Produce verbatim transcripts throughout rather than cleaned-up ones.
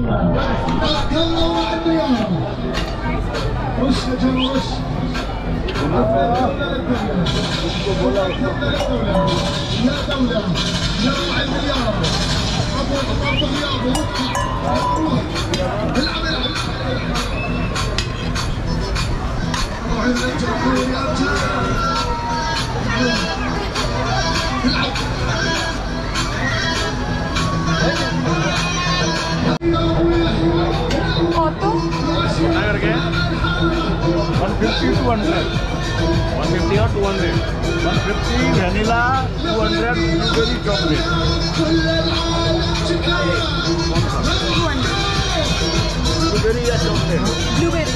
يلا وعدوا يلا وش جنوا وش يا دولة يا وعد يا رب أبو يا أبو العب العب روح العب one fifty or two hundred? one fifty vanilla, two hundred blueberry chocolate. two hundred. Blueberry or chocolate? Blueberry.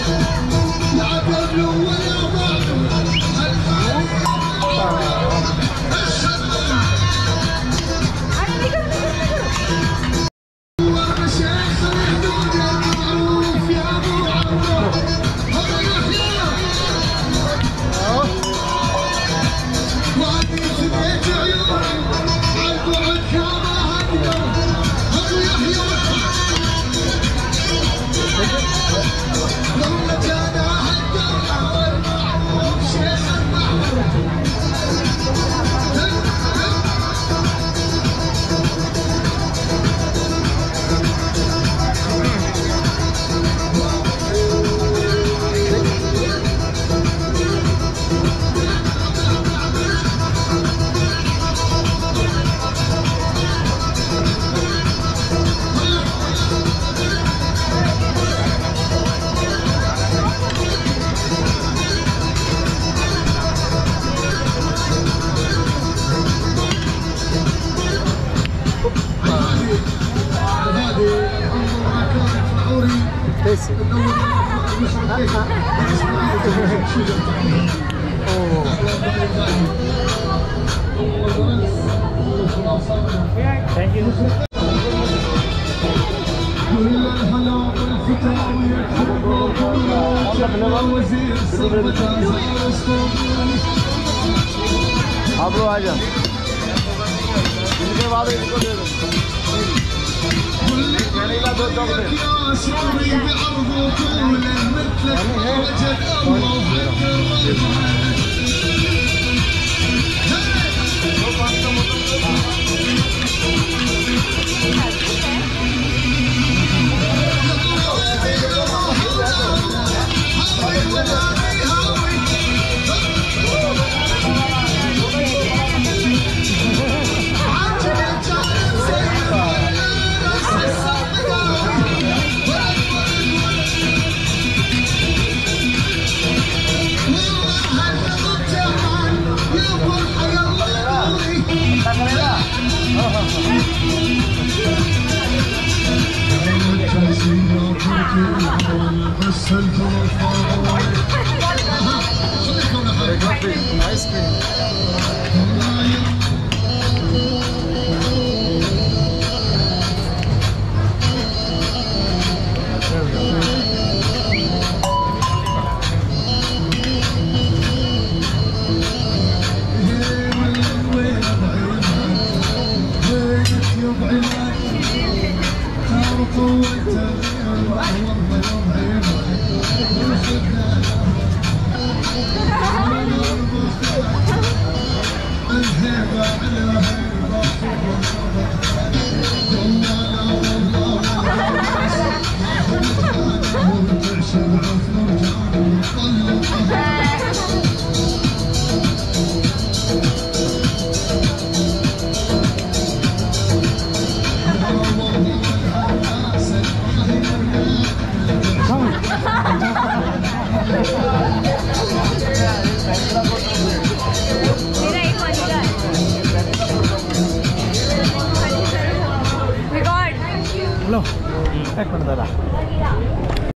Thank you. Abro aja. इनके बाद इनको दे दो. Hello. Ek minute dala.